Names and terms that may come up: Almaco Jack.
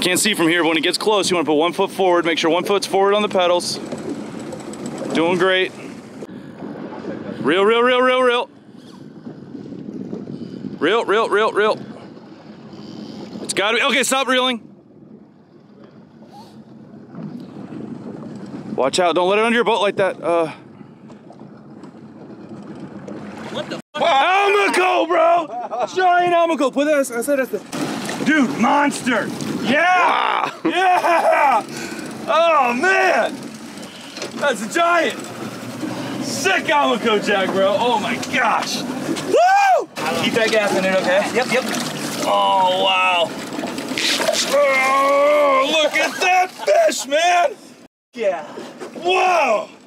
can't see from here, but when it gets close, you want to put 1 foot forward. Make sure 1 foot's forward on the pedals. Doing great. Reel, reel, reel, reel, reel. Reel, reel, reel, reel. It's gotta be, okay, stop reeling. Watch out, don't let it under your boat like that. What the fuck? Almaco, bro! Giant Almaco, put that, I said that's the... Dude, monster! Yeah! Wow. Yeah! Oh, man! That's a giant! Sick Almaco Jack, bro! Oh my gosh! Woo! Keep that gas in it, okay? Yep, yep. Oh, wow. Oh, look at that fish, man! Yeah. Whoa!